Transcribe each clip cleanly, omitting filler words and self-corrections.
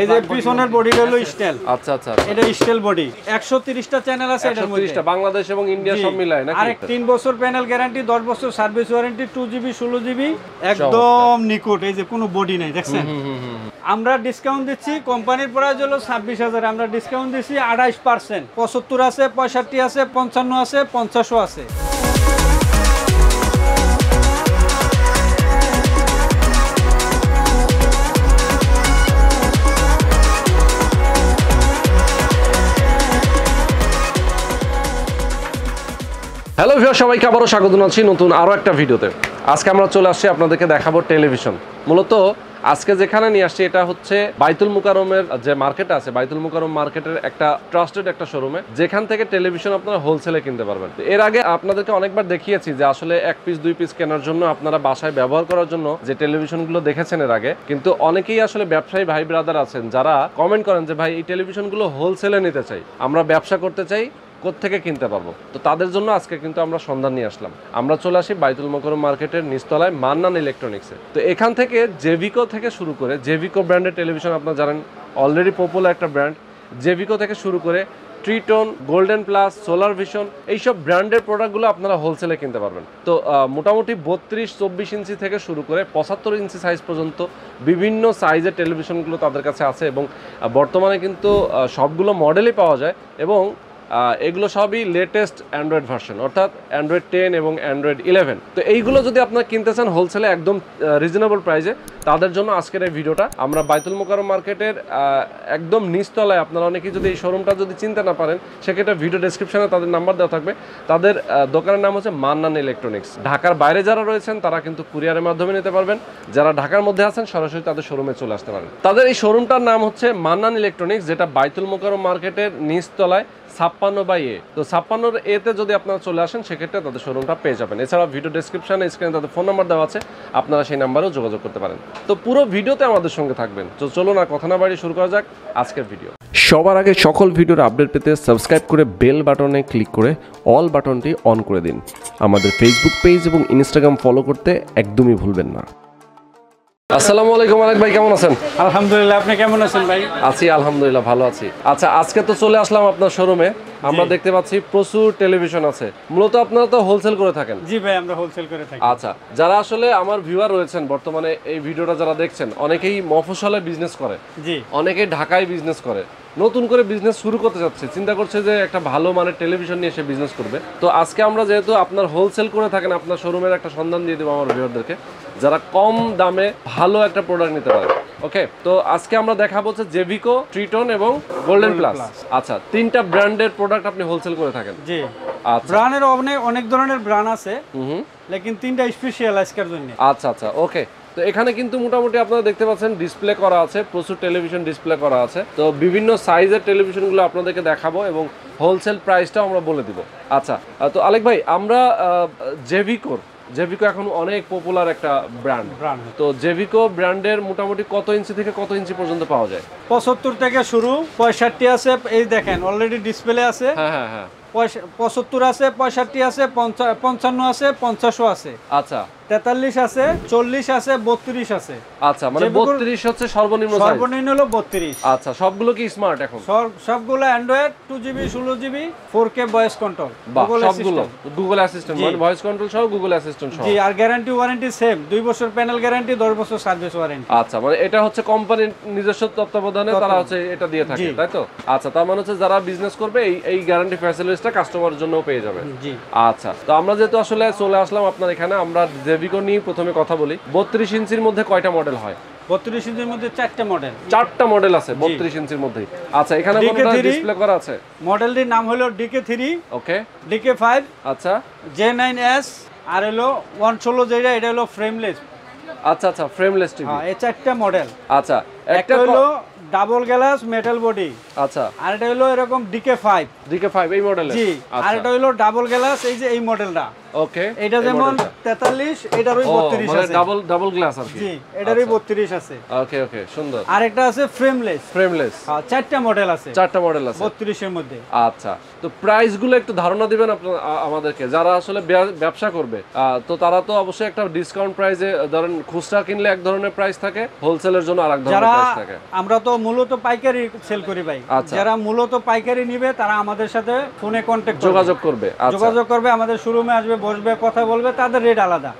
এই যে পিছনের বডিটা হলো স্টিল। আচ্ছা আচ্ছা, এটা স্টিল বডি। 130 টা চ্যানেল আছে এটার মধ্যে, 130 টা বাংলাদেশ এবং ইন্ডিয়া সব মিলায় নাকি। আর 3 বছর প্যানেল গ্যারান্টি, 10 বছর সার্ভিস ওয়ারেন্টি, 2GB 16GB একদম নিকট। এই যে কোনো বডি নাই, দেখছেন। আমরা ডিসকাউন্ট দিচ্ছি, কোম্পানির প্রাইস হলো 26000, আমরা ডিসকাউন্ট দিছি 28%। 75 আছে, 65 আছে, 55 আছে, 50 আছে। হ্যালো ভিউয়ার, সবাইকে আবারও স্বাগত জানাচ্ছি নতুন আরও একটা ভিডিওতে। আজকে আমরা চলে আসছি, আপনাদেরকে দেখাবো টেলিভিশন। মূলত আজকে যেখানে নিয়ে আসছি এটা হচ্ছে বাইতুল মুকাররমের যে মার্কেট আছে, বাইতুল মুকাররম মার্কেটের একটা ট্রাস্টেড একটা শোরুমে, যেখান থেকে টেলিভিশন আপনারা হোলসেলে কিনতে পারবেন। এর আগে আপনাদেরকে অনেকবার দেখিয়েছি যে আসলে এক পিস দুই পিস কেনার জন্য আপনারা বাসায় ব্যবহার করার জন্য যে টেলিভিশনগুলো দেখেছেন এর আগে, কিন্তু অনেকেই আসলে ব্যবসায়ী ভাই ব্রাদার আছেন যারা কমেন্ট করেন যে ভাই এই টেলিভিশনগুলো হোলসেলে নিতে চাই, আমরা ব্যবসা করতে চাই, কোত্থেকে কিনতে পারবো। তো তাদের জন্য আজকে কিন্তু আমরা সন্ধান নিয়ে আসলাম। আমরা চলে আসি বাইতুল মুকাররম মার্কেটের নিচতলায় মান্নান ইলেকট্রনিক্সে। তো এখান থেকে জেভিকো থেকে শুরু করে, জেভিকো ব্র্যান্ডের টেলিভিশন আপনারা জানেন অলরেডি পপুলার একটা ব্র্যান্ড, জেভিকো থেকে শুরু করে Triton, golden plus, solar vision, এইসব ব্র্যান্ডের প্রোডাক্টগুলো আপনারা হোলসেলে কিনতে পারবেন। তো মোটামুটি 32-24 ইঞ্চি থেকে শুরু করে 75 ইঞ্চি সাইজ পর্যন্ত বিভিন্ন সাইজের টেলিভিশনগুলো তাদের কাছে আছে, এবং বর্তমানে কিন্তু সবগুলো মডেলই পাওয়া যায়, এবং এগুলো সবই লেটেস্ট অ্যান্ড্রয়েড ভার্সন, অর্থাৎ অ্যান্ড্রয়েড 10 এবং অ্যান্ড্রয়েড 11। তো এইগুলো যদি আপনারা কিনতে চান হোলসেলে একদম রিজনেবল প্রাইসে, তাদের জন্য আজকের এই ভিডিওটা। আমরা বাইতুল মুকাররম মার্কেটের একদম নিচতলায়, আপনারা অনেকেই যদি এই শোরুমটা যদি চিনতে না পারেন সেক্ষেত্রে ভিডিও ডেসক্রিপশানে তাদের নাম্বার দেওয়া থাকবে। তাদের দোকানের নাম হচ্ছে মান্নান ইলেকট্রনিক্স। ঢাকার বাইরে যারা রয়েছেন তারা কিন্তু কুরিয়ারের মাধ্যমে নিতে পারবেন, যারা ঢাকার মধ্যে আছেন সরাসরি তাদের শোরুমে চলে আসতে পারেন। তাদের এই শোরুমটার নাম হচ্ছে মান্নান ইলেকট্রনিক্স, যেটা বাইতুল মুকাররম মার্কেটের নিচতলায় 56/A। তো 56/A-তে যদি আপনারা চলে আসেন সেক্ষেত্রে তাদের শোরুমটা পেয়ে যাবেন। এছাড়া ভিডিও ডেসক্রিপশানে স্ক্রিনে তাদের ফোন নাম্বার দেওয়া আছে, আপনারা সেই নাম্বারেও যোগাযোগ করতে পারেন। তো পুরো ভিডিওতে আমাদের সঙ্গে থাকবেন। তো চলুন আর কথা না বাড়িয়ে শুরু করা যাক আজকের ভিডিও। সবার আগে সকল ভিডিওর আপডেট পেতে সাবস্ক্রাইব করে বেল বাটনে ক্লিক করে অল বাটনটি অন করে দিন। আমাদের ফেসবুক পেজ এবং ইনস্টাগ্রাম ফলো করতে একদমই ভুলবেন না। আসসালামু আলাইকুম আলাইক ভাই, কেমন আছেন? আলহামদুলিল্লাহ, আপনি কেমন আছেন ভাই? আছি আলহামদুলিল্লাহ, ভালো আছি। আচ্ছা, আজকে তো চলে আসলাম আপনার শোরুমে, আমরা দেখতে পাচ্ছি প্রচুর টেলিভিশন আছে। মূলত আপনারা তো হোলসেল করে থাকেন? জি ভাই, আমরা হোলসেল করে থাকি। আচ্ছা, যারা আসলে আমার ভিউয়ার রয়েছেন বর্তমানে এই ভিডিওটা যারা দেখছেন, অনেকেই মফস্বলে বিজনেস করে, জি, অনেকেই ঢাকায় বিজনেস করে, নতুন করে বিজনেস শুরু করতে যাচ্ছে, চিন্তা করছে যে একটা ভালো মানের টেলিভিশন নিয়ে সে বিজনেস করবে। তো আজকে আমরা যেহেতু আপনার হোলসেল করে থাকেন, আপনার শোরুমের একটা সন্ধান দিয়ে দেবো আমার ভিউয়ারদেরকে, যারা কম দামে ভালো একটা প্রোডাক্ট নিতে পারে। ওকে, তো আজকে আমরা দেখাবো যে জেভিকো, ট্রিটন এবং গোল্ডেন প্লাস। আচ্ছা, তিনটা ব্র্যান্ডের প্রোডাক্ট আপনি হোলসেল করে থাকেন? জি, ব্র্যান্ডের অনেক ধরনের ব্র্যান্ড আছে, লেকিন তিনটা স্পেশাল আজকের জন্য। আচ্ছা আচ্ছা, ওকে। তো এখানে কিন্তু মোটামুটি আপনারা দেখতে পাচ্ছেন ডিসপ্লে করা আছে, প্রচুর টেলিভিশন ডিসপ্লে করা আছে। তো বিভিন্ন সাইজের টেলিভিশনগুলো আপনাদেরকে দেখাবো এবং হোলসেল প্রাইসটাও আমরা বলে দিব। আচ্ছা, তো আলেক ভাই, আমরা জেভিকো এখন অনেক পপুলার একটা ব্র্যান্ড। তো জেভিকো ব্র্যান্ডের মোটামুটি কত ইঞ্চি থেকে কত ইঞ্চি পর্যন্ত পাওয়া যায়? 75 থেকে শুরু, 65 আছে, এই দেখেন অলরেডি ডিসপ্লে আছে। হ্যাঁ হ্যাঁ হ্যাঁ, 75 আছে, 65 আছে, 55 আছে, 50 আছে। আচ্ছা, 43 আছে, 40 আছে, 32 আছে। আচ্ছা, মানে 32 হচ্ছে সর্বনিম্ন সাইজ? সর্বনিম্ন হলো 32। আচ্ছা, সবগুলো কি স্মার্ট এখন? সবগুলো Android, 2GB 16GB 4K voice control, Google assistant, মানে ভয়েস কন্ট্রোল সহ গুগল অ্যাসিস্ট্যান্ট সহ। জি, আর গ্যারান্টি ওয়ারেন্টি সেম, 2 বছর প্যানেল গ্যারান্টি, 10 বছর সার্ভিস ওয়ারেন্টি। আচ্ছা, মানে এটা হচ্ছে কোম্পানির নিজস্ব তত্ত্বাবধানে তারা হচ্ছে এটা দিয়ে থাকে, তাই তো? আচ্ছা, তার মানে হচ্ছে যারা বিজনেস করবে এই গ্যারান্টি ফ্যাসিলিটিটা কাস্টমারের জন্য পেয়ে যাবে। জি। আচ্ছা, তো আমরা যেহেতু আসলে চলে আসলাম আপনার এখানে, আমরা জেভিকো নিয়ে প্রথমে কথা বলি। 32 ইঞ্চির মধ্যে কয়টা মডেল হয়? 32 ইঞ্চির মধ্যে 4টা মডেল। 4টা মডেল আছে 32 ইঞ্চির মধ্যে। আচ্ছা, এখানে কোনটা ডিসপ্লে করা আছে? মডেলটির নাম হলো DK3, ওকে, DK5, আচ্ছা, J9S, আর হলো 116 যেটা, এটা হলো ফ্রেমলেস। আচ্ছা আচ্ছা, ফ্রেমলেস টিভি। হ্যাঁ, এই 4টা মডেল। আচ্ছা, একটা হলো ডাবল গ্লাস মেটাল বডি। আচ্ছা, আর এটা হলো এরকম DK5 এই মডেলের। জি, আর এটা হলো ডাবল গ্লাস, এই যে এই মডেলটা, ওকে, এটা যেমন 43, এটারই 32 আছে, মানে ডাবল গ্লাস আর কি। জি, এটারই 32 আছে। ওকে ওকে, সুন্দর। আর একটা আছে ফ্রেমলেস। হ্যাঁ, 4টা মডেল আছে, 4টা মডেল আছে 32 এর মধ্যে। আচ্ছা, তো প্রাইস গুলো একটু ধারণা দিবেন আপনারা আমাদেরকে, যারা আসলে ব্যবসা করবে। তো তারা তো অবশ্যই একটা ডিসকাউন্ট প্রাইসে, ধরেন খুচরা কিনলে এক ধরনের প্রাইস থাকে, হোলসেলের জন্য আরেক ধরনের। যারা আমরা তো মূলত পাইকারি সেল করি ভাই, যারা মূলত পাইকারি নেবে তারা আমাদের সাথে ফোনে কন্ট্যাক্ট যোগাযোগ করবে, আমাদের শোরুমে আসবে, বসবে, কথা বলবে, তাদের রেট আলাদা।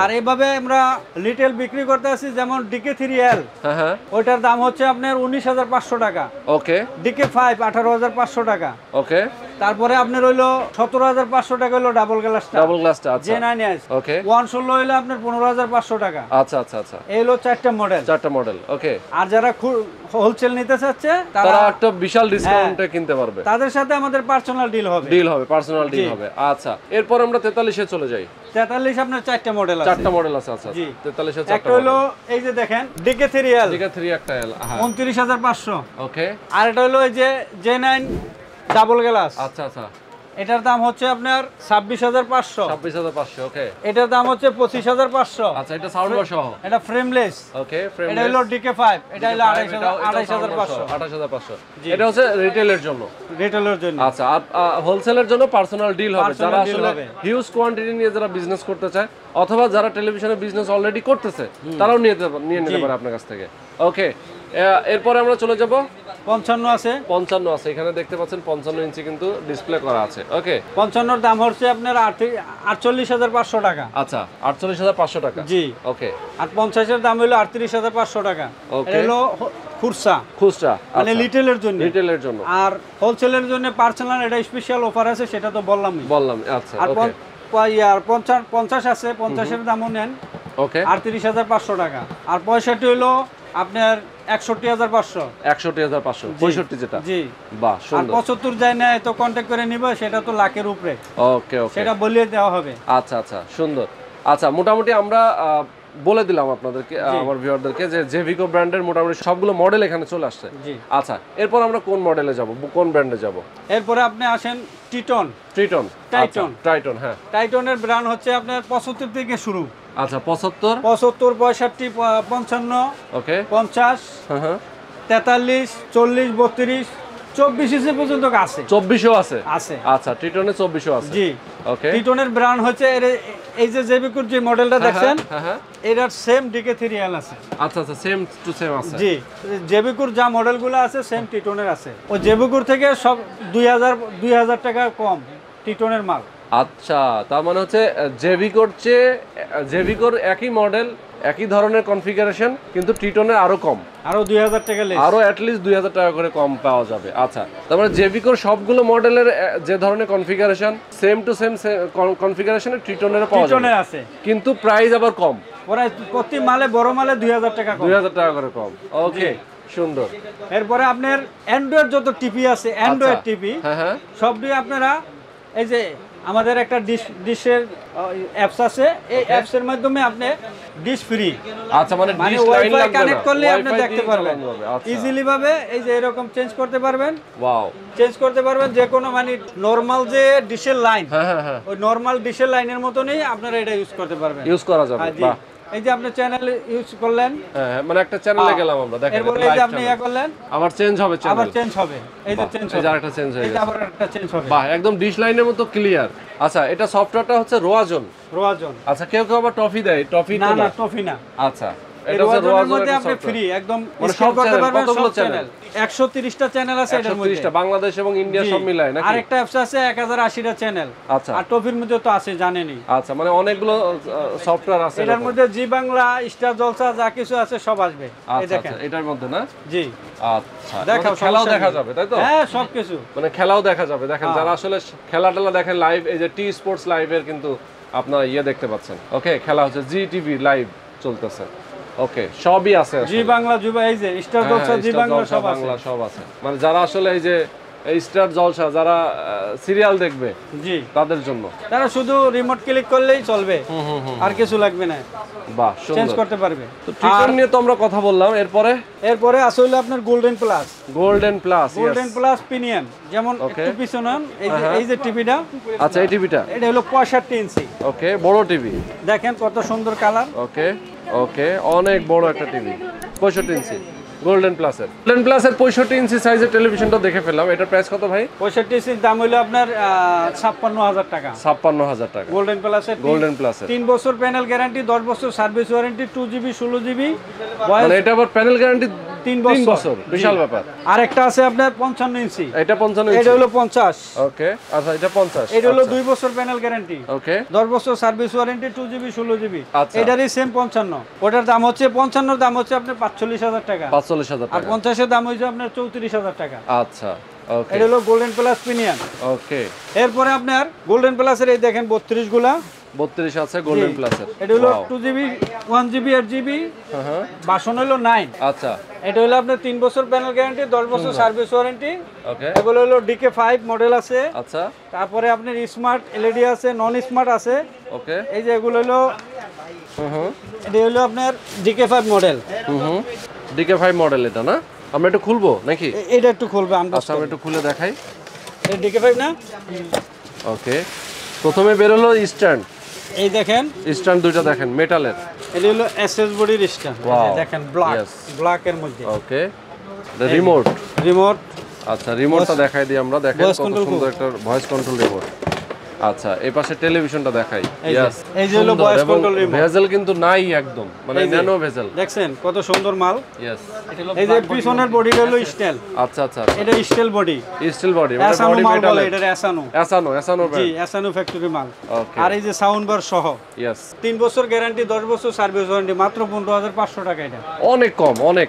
আর এইভাবে আমরা লিটেল বিক্রি করতে আসি, যেমন DK3L ওইটার দাম হচ্ছে আপনার 19,500 টাকা, DK5 18,500 টাকা, তারপরে আপনার হইলো 17,500 টাকা হইলো ডাবল গ্লাসটা, J9S 116 হইলো আপনার 15,500 টাকা। আচ্ছা আচ্ছা আচ্ছা, এই হলো চারটা মডেল। ওকে, আর যারা হোলসেল নিতে চাচ্ছে তারা একটা বিশাল ডিসকাউন্টে কিনতে পারবে, তাদের সাথে আমাদের পার্সোনাল ডিল হবে আচ্ছা, এরপর আমরা 43 এ চলে যাই। 43 আপনার চারটা মডেল আছে। আচ্ছা, 43 এ চারটা হলো, এই যে দেখেন DK3 একটা L 29,500। ওকে, আর এটা হলো এই যে J9 ডাবল গ্লাস। আচ্ছা আচ্ছা, এটার দাম হচ্ছে আপনার 26,500। 26,500, ওকে। এটার দাম হচ্ছে 25,500। আচ্ছা, এটা সাউন্ডবার সহ, এটা ফ্রেমলেস। ওকে, ফ্রেমলেস। এটা হলো DK5, এটা হলো 28,500। এটা হচ্ছে রিটেইলের জন্য। আচ্ছা, আর হোলসেলের জন্য পার্সোনাল ডিল হবে, যারা আসলে হিউজ কোয়ান্টিটি নিয়ে যারা বিজনেস করতে চায় অথবা যারা টেলিভিশনে বিজনেস অলরেডি করতেছে তারাও নিয়ে নিতে পারে আপনার কাছ থেকে। ওকে, এরপরে আমরা চলে যাব। 55 আছে এখানে দেখতে পাচ্ছেন, 55 ইঞ্চি কিন্তু ডিসপ্লে করা আছে। ওকে, 55 এর দাম হচ্ছে আপনার 48,500 টাকা। আচ্ছা, 48,500 টাকা, জি। ওকে, আর 50 এর দাম হলো 38,500 টাকা। ওকে, হলো খুচরা মানে লিটেলের জন্য, আর হোলসেলের জন্য পার্সোনাল এটা স্পেশাল অফার আছে, সেটা তো বললাম। আচ্ছা, আর 50 আছে, 50 এর দামও নেন। ওকে, 38,500 টাকা। আর 65 হলো আপনার 61,500, যেটা জি, বাহ সুন্দর। 75 যায় না, তো কন্টাক্ট করে নিবে, সেটা তো লাখের উপরে। ওকে, সেটা বলিয়ে দেওয়া হবে। আচ্ছা আচ্ছা, সুন্দর। আচ্ছা, মোটামুটি আমরা বলে দিলাম আপনাদেরকে, আমার ভিউয়ারদেরকে, যে জেভিকো ব্র্যান্ডের মোটামুটি সবগুলো মডেল এখানে চলে আসছে। আচ্ছা, এরপর আমরা কোন ব্র্যান্ডে যাব? এরপরে আপনি আসেন টাইটন। হ্যাঁ, টাইটনের ব্র্যান্ড হচ্ছে আপনার 75 থেকে শুরু। আচ্ছা, 75, 65, 55, 50, 43, 40, 32, 24 পর্যন্ত আছে। 24ও আছে। আচ্ছা, ট্রিটনে 24ও আছে, জি। ওকে, ট্রিটনের ব্র্যান্ড হচ্ছে এই যে জেবিকোর যে মডেলটা দেখছেন, এটার সেম DK3L আছে। আচ্ছা আচ্ছা, সেম টু সেম আছে, জি। জেবিকোর যা মডেলগুলো আছে সেম ট্রিটনের আছে। ও জেবিকোর থেকে সব 2000 টাকা কম ট্রিটনের মাল। আচ্ছা, তার মানে হচ্ছে জেভিকোর একই মডেল, একই ধরনের কনফিগারেশন, কিন্তু ট্রিটনের আরো কম, আরো 2000 টাকা লেস, আরো অ্যাট লিস্ট 2000 টাকা করে কম পাওয়া যাবে। আচ্ছা, তার মানে জেভিকোর সবগুলো মডেলের যে ধরনের কনফিগারেশন, সেম টু সেম কনফিগারেশনে ট্রিটনের পাওয়া যাবে, ট্রিটনের আছে, কিন্তু প্রাইস আবার কম। ওরা প্রতি মালে, বড় মালে 2000 টাকা করে কম। ওকে, সুন্দর। এরপরে আপনার অ্যান্ড্রয়েড যত টিভি আছে, অ্যান্ড্রয়েড টিভি সবগুলো আপনারা, এই যে আমাদের একটা ডিশের অ্যাপস আছে, এই অ্যাপস এর মাধ্যমে আপনি ডিশ ফ্রি। আচ্ছা, মানে ওয়াইফাই কানেক্ট করলে আপনি দেখতে পারবেন ইজিলি ভাবে, এই যে এরকম চেঞ্জ করতে পারবেন যে কোনো, মানে নরমাল যে ডিশের লাইন, ওই নরমাল ডিশের লাইনের মতনই আপনারা এটা ইউজ করা যাবে। বাহ, এই যে আপনি চ্যানেল ইউজ করলেন, মানে একটা চ্যানেলে গেলাম আমরা, দেখেন এরপর এই যে আপনি ইয়া করলেন, আবার চেঞ্জ হবে, এই যে চেঞ্জ হবে, বাহ, একদম ডিশ লাইনের মতো ক্লিয়ার। আচ্ছা, এটা সফটওয়্যারটা হচ্ছে রোয়াজন। আচ্ছা, কেউ আবার টফি দেয়, টফি না। আচ্ছা, এটা হচ্ছে রোয়াজনের মধ্যে আপনি ফ্রি একদম স্ক্রল করতে পারবেন, সব চ্যানেল 130টা চ্যানেল আছে এটার মধ্যে, 130টা বাংলাদেশ এবং ইন্ডিয়া সব মিলায় নাকি। আরেকটা অ্যাপস আছে 1080টা চ্যানেল। আচ্ছা, আর টপির মধ্যে তো আছে, জানেনই। আচ্ছা, মানে অনেকগুলো সফটওয়্যার আছে এটার মধ্যে, জি বাংলা, স্টার জলসা, যা কিছু আছে সব আসবে। এই দেখেন এটার মধ্যে, না জি। আচ্ছা, দেখো খেলাও দেখা যাবে, তাই তো? হ্যাঁ, সব কিছু, মানে খেলাও দেখা যাবে। দেখেন যারা আসলে খেলাটালা দেখেন লাইভ, এই যে টি স্পোর্টস লাইভের কিন্তু আপনারা দেখতে পাচ্ছেন। ওকে, খেলা হচ্ছে জি টিভি লাইভ চলতেছে। ওকে, সবই আছে, জি বাংলা, এই যে স্টার জলসা, জি বাংলা সব আছে। মানে যারা আসলে এই যে স্টার জলসা, যারা সিরিয়াল দেখবে, জি, তাদের জন্য, তারা শুধু রিমোট ক্লিক করলেই চলবে, আর কিছু লাগবে না। বাহ, চেঞ্জ করতে পারবে। তো ট্রিটন নিয়ে তো আমরা কথা বললাম। এরপরে আসলে আপনার গোল্ডেন প্লাস প্রিমিয়াম, যেমন একটু পিছনে এই যে টিভিটা। আচ্ছা, এই টিভিটা এটা হলো 65 ইঞ্চি। ওকে, বড় টিভি, দেখেন কত সুন্দর কালার। ওকে, অনেক বড় একটা টিভি, 65 ইঞ্চি। গোল্ডেন প্লাসের 65 ইঞ্চি সাইজের টেলিভিশনটা দেখে ফেললাম। এটার প্রাইস কত ভাই? 65 ইঞ্চির দাম হলো আপনার 56000 টাকা। 56000 টাকা গোল্ডেন প্লাসের। 3 বছর প্যানেল গ্যারান্টি, 10 বছর সার্ভিস ওয়ারেন্টি, 2GB 16GB। মানে এটা আবার প্যানেল গ্যারান্টি 3 বছর, বিশাল ব্যাপার। আর একটা আছে আপনার 55 ইঞ্চি, এটা 55 ইঞ্চি, এটা হলো 50। ওকে, আচ্ছা এটা 50, এটা হলো 2 বছর প্যানেল গ্যারান্টি, ওকে, 10 বছর সার্ভিস ওয়ারেন্টি, 2GB 16GB। এটারই সেম 55, ওটার দাম হচ্ছে 55 এর দাম হচ্ছে আপনার 45000 টাকা। 45000 আর 50 এর দাম হইছে আপনার 34000 টাকা। আচ্ছা ওকে, এটা হলো গোল্ডেন প্লাস প্রিমিয়াম। ওকে, এরপরে আপনার গোল্ডেন প্লাসের এই দেখেন 32 গুলা, 32 আছে গোল্ডেন প্লাসের। এটা হলো 2GB 1GB 8GB, বাসন হলো 9। আচ্ছা, এটা হলো আপনার 3 বছর প্যানেল গ্যারান্টি, 10 বছর সার্ভিস ওয়ারেন্টি। ওকে, এগুলো হলো DK5 মডেল আছে। আচ্ছা, তারপরে আপনার স্মার্ট LED আছে, নন স্মার্ট আছে। ওকে, এই যে এগুলো হলো এটা হলো আপনার DK5 মডেল। DK5 মডেল এটা না? আমরা একটু খুলবো নাকি? এটা একটু খুলবে, আমরা একটু খুলে দেখাই। এটা DK5 না? ওকে, প্রথমে বের হলো স্ট্যান্ড, এই দেখেন স্ট্যান্ড দুটো দেখেন মেটালের। এটা হলো এসএস বডির স্ট্যান্ড, দেখেন ব্ল্যাক, ব্ল্যাক এর মধ্যে। ওকে, দ্য রিমোট, আচ্ছা রিমোটটা দেখাই দিই আমরা, দেখেন কত সুন্দর একটা ভয়েস কন্ট্রোল রিমোট। আচ্ছা, এই পাশে টেলিভিশনটা দেখাই। यस, এই যে হলো ভয়েস কন্ট্রোল রিমোট, ভেজেল কিন্তু নাই একদম, মানে ন্যানো ভেজেল, দেখছেন কত সুন্দর মাল। यस, এটা হলো এই যে পিছনের বডিটা হলো স্টিল। আচ্ছা আচ্ছা, এটা স্টিল বডি, মানে বডি মেটাল, এটা এসানো, জি এসানো ফ্যাক্টরি মাল। আর এই যে সাউন্ড বার সহ। यस, 3 বছর গ্যারান্টি, 10 বছর সার্ভিস ওয়ারেন্টি, মাত্র 15500 টাকা। এটা অনেক কম, অনেক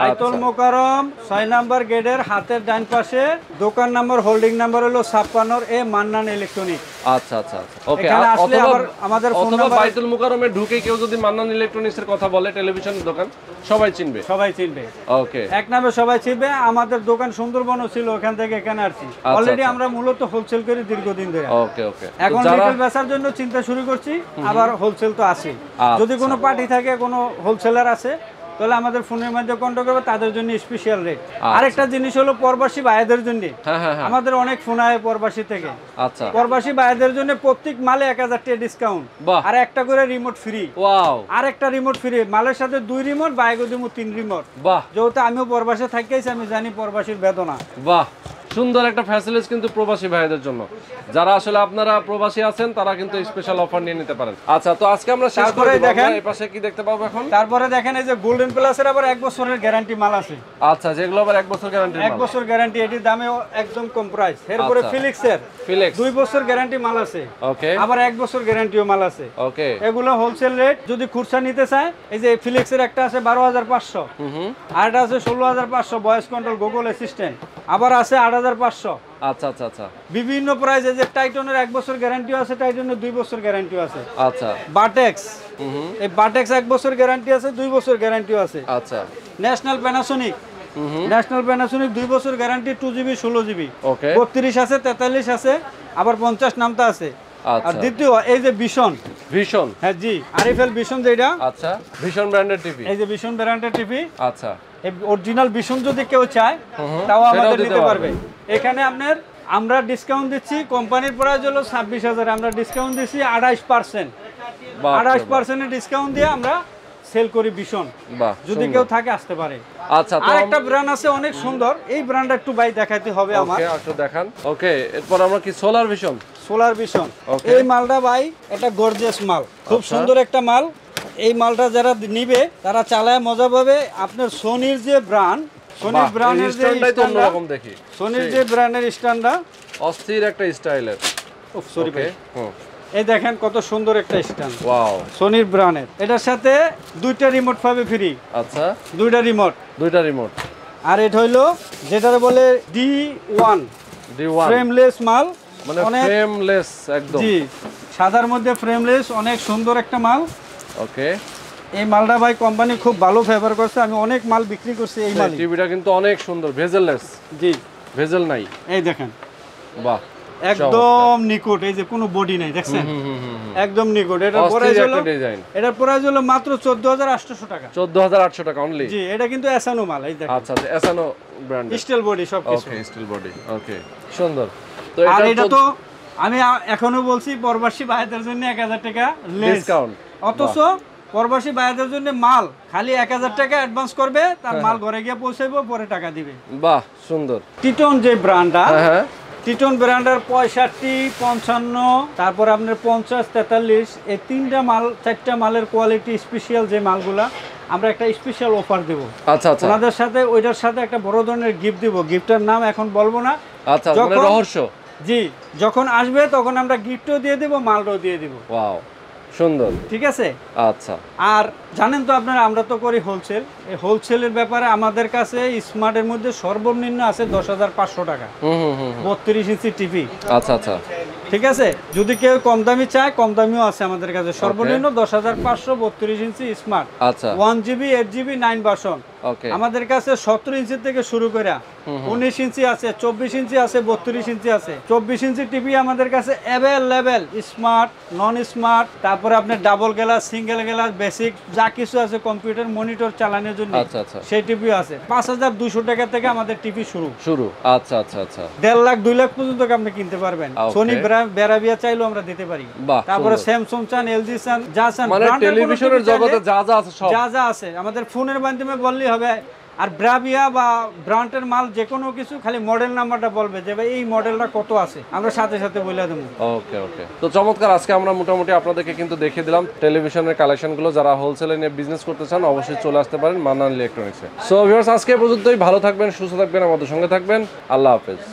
বাইতুল মুকাররম 6 নম্বর গেটের হাতের ডান পাশে, দোকান নাম্বার হোল্ডিং নাম্বার হলো 56 এ মান্নান ইলেকট্রনিক। আচ্ছা আচ্ছা, ওকে, অথবা আমাদের ফোন নাম্বার, বাইতুল মুকাররমে ঢুকে কেউ যদি মান্নান ইলেকট্রনিক্সের কথা বলে, টেলিভিশনের দোকান সবাই চিনবে, ওকে, এক নামে সবাই চিনবে। আমাদের দোকান সুন্দরবনও ছিল, ওখান থেকে এখানে আসছি। অলরেডি আমরা মূলত হোলসেল করি দীর্ঘদিন ধরে। ওকে ওকে, এখন রিটেল বেচার জন্য চিন্তা শুরু করছি, আবার হোলসেল তো আছে। যদি কোনো পার্টি থাকে, কোনো হোলসেলার আছে, তাহলে আমাদের ফোনের মাধ্যমে কন্ট্যাক্ট করবে, তাদের জন্য স্পেশাল রেট। আরেকটা জিনিস হলো প্রবাসী ভাইদের জন্য, আমাদের অনেক ফোন আয় প্রবাসী থেকে। আচ্ছা, প্রবাসী ভাইদের জন্য প্রত্যেক মালে 1000 টাকা ডিসকাউন্ট, আর একটা করে রিমোট ফ্রি। ওয়াও, আর একটা রিমোট ফ্রি, মালের সাথে 2 রিমোট, বাইগো দিমু 3 রিমোট। বাহ, যেহেতু আমিও প্রবাসে থাকতেছি, আমি জানি প্রবাসীর বেদনা। বাহ, সুন্দর একটা ফ্যাসিলিটি কিন্তু প্রবাসী ভাইদের জন্য। যারা আসলে আপনারা প্রবাসী আছেন, তারা কিন্তু স্পেশাল অফার নিয়ে নিতে পারেন। আচ্ছা, তো আজকে আমরা শেষ করে দেখেন এই পাশে কি দেখতে পাবো এখন। তারপরে দেখেন এই যে গোল্ডেন প্লাসের আবার 1 বছরের গ্যারান্টি মাল আছে। আচ্ছা, যেগুলো আবার 1 বছর গ্যারান্টি মাল, 1 বছর গ্যারান্টি, এটির দামে একদম কম প্রাইস। এরপরে ফিলিক্সের 2 বছর গ্যারান্টি মাল আছে। ওকে, আবার 1 বছর গ্যারান্টিও মাল আছে। ওকে, এগুলো হোলসেল রেট। যদি খুচরা নিতে চায়, এই যে ফিলিক্সের একটা আছে 12500, আর এটা আছে 16500, ভয়েস কন্ট্রোল, গুগল অ্যাসিস্ট্যান্ট। আবার আছে 8500। আচ্ছা আচ্ছা আচ্ছা, বিভিন্ন প্রাইসে, যে টাইটনের 1 বছর গ্যারান্টি আছে, টাইটনের 2 বছর গ্যারান্টি আছে। আচ্ছা, ভার্টেক্স, এই ভার্টেক্স 1 বছর গ্যারান্টি আছে, 2 বছর গ্যারান্টি আছে। আচ্ছা, ন্যাশনাল প্যানাসনিক, ন্যাশনাল প্যানাসনিক 2 বছর গ্যারান্টি, 2GB 16GB। ওকে, 32 আছে, 43 আছে, আবার 50 নামটা আছে। আর দ্বিতীয় এই যে ভিশন, হ্যাঁ জি, আরএফএল ভিশন যেটা। আচ্ছা, ভিশন ব্র্যান্ডের টিভি, এই যে ভিশন ব্র্যান্ডের টিভি। আচ্ছা, এই অরিজিনাল ভিশন যদি কেউ চায়, তাও আমাদের নিতে পারবে। এখানে আপনার আমরা ডিসকাউন্ট দিচ্ছি, কোম্পানির প্রাইস হলো 26000, আমরা ডিসকাউন্ট দিচ্ছি 28%। 28% ডিসকাউন্ট দিয়ে আমরা সেল করি ভিশন, যদি কেউ থাকে আসতে পারে। আচ্ছা, আর একটা ব্র্যান্ড আছে অনেক সুন্দর, এই ব্র্যান্ডটা একটু ভাই দেখাতে হবে আমার। ওকে, একটু দেখান। ওকে, এরপর আমরা কি সোলার ভিশন, এই মালটা ভাই এটা গর্জিয়াস মাল, খুব সুন্দর একটা মাল। এই মালটা যারা নিবে, তারা চালায় মজা পাবে। আপনার সোনির যে ব্র্যান্ড, সোনির ব্র্যান্ডের যে স্ট্যান্ডার্ড দেখি, সোনির যে ব্র্যান্ডের স্ট্যান্ডার্ড, অস্থির একটা স্টাইলের। ওহ সরি ভাই, এই দেখেন কত সুন্দর একটা স্ট্যান্ড। ওয়াও, সোনির ব্র্যান্ডের। এটার সাথে 2টা রিমোট পাবে ফ্রি। আচ্ছা, 2টা রিমোট। আর এটা হলো যেটা বলে D1 ফ্রেমলেস মাল, মানে ফ্রেমলেস একদম, জি সাদার মধ্যে ফ্রেমলেস, অনেক সুন্দর একটা মাল। ওকে, এই মালটা ভাই কোম্পানি খুব ভালো ফেভার করছে, আমি অনেক মাল বিক্রি করছি এই মাল। টিভিটা কিন্তু অনেক সুন্দর, ভেজেললেস, জি ভেজেল নাই, এই দেখেন। বাহ, একদম নিকট, এই যে কোনো বডি নাই, দেখছেন একদম নিকট। এটা প্রাইস হলো, এটা প্রাইস হলো মাত্র 14800 টাকা, 14800 টাকা অনলি। জি, এটা কিন্তু এসানো মাল, এই দেখেন। আচ্ছা আচ্ছা, এসানো ব্র্যান্ড, স্টিল বডি সব কিছু। ওকে, স্টিল বডি, ওকে, সুন্দর। তো এটা, আর এটা তো আমি এখনো বলছি প্রবাসী ভাইদের জন্য 1000 টাকা লেস ডিসকাউন্ট, অথচ প্রবাসী ভাইদের জন্য মাল খালি 1000 টাকা অ্যাডভান্স করবে, তার মাল ঘরে গিয়ে পৌঁছাইবো, পরে টাকা দিবে। বাহ, সুন্দর। টিটন যে ব্র্যান্ডটা, হ্যাঁ টিটন ব্র্যান্ডের 65, 55, তারপর আপনার 50, 43, এই তিনটা মাল, চারটা মালের কোয়ালিটি স্পেশাল। যে মালগুলা আমরা একটা স্পেশাল অফার দেব, আচ্ছা আচ্ছা, ওনাদের সাথে ওইটার সাথে একটা বড় ধরনের গিফট দেব। গিফটের নাম এখন বলবো না, আচ্ছা, রহস্য। জি, যখন আসবে তখন আমরা গিফটও দিয়ে দেব, মালটাও দিয়ে দেব। ওয়াও, সুন্দর, ঠিক আছে। আচ্ছা, আর জানেন তো আপনারা, আমরা তো করি হোলসেল। এই হোলসেলের ব্যাপারে আমাদের কাছে স্মার্টের মধ্যে সর্বনিম্ন আছে 10,500 টাকা, 32 ইঞ্চি টিভি। আচ্ছা আচ্ছা, ঠিক আছে। যদি কেউ কম দামি চায়, কম দামিও আছে আমাদের কাছে, সর্বনিম্ন 10,500, 32 ইঞ্চি স্মার্ট। আচ্ছা, 1GB, 8GB, 9 ভার্সন। ওকে, আমাদের কাছে 17 ইঞ্চি থেকে শুরু করে 19 ইঞ্চি আছে, 24 ইঞ্চি আছে, 32 ইঞ্চি আছে। 24 ইঞ্চি টিভি আমাদের কাছে অ্যাভেলেবেল, স্মার্ট, নন স্মার্ট, তারপরে আপনার double glass, single glass, basic, যা কিছু আছে কম্পিউটার মনিটর চালানোর জন্য, সেই টিভি আছে। 5200 টাকা থেকে আমাদের টিভি শুরু। আচ্ছা আচ্ছা আচ্ছা, 1.5 লাখ, 2 লাখ পর্যন্ত আপনি কিনতে পারবেন। সোনি বেরাবিয়া চাইলেও আমরা দিতে পারি, তারপরে স্যামসাং চান, এলজি চান, যা চান, মানে টেলিভিশনের জগতে যা যা আছে সব, যা যা আছে আমাদের ফোনের মাধ্যমে বললেই হবে। আর ব্রাভিয়া বা ব্র্যান্ডের মাল যে কোনো কিছু খালি মডেল নাম্বারটা বলবে যে ভাই এই মডেলটা কত আছে, আমরা সাথে সাথে বলে দেব। ওকে ওকে, তো চমৎকার। আজকে আমরা মোটামুটি আপনাদেরকে কিন্তু দেখিয়ে দিলাম টেলিভিশনের কালেকশনগুলো। যারা হোলসেলে নিয়ে বিজনেস করতে চান অবশ্যই চলে আসতে পারেন মান্নান ইলেকট্রনিক্সে। সো ভিউয়ার্স, আজকে পর্যন্তই। ভালো থাকবেন, সুস্থ থাকবেন, আমাদের সঙ্গে থাকবেন। আল্লাহ হাফেজ।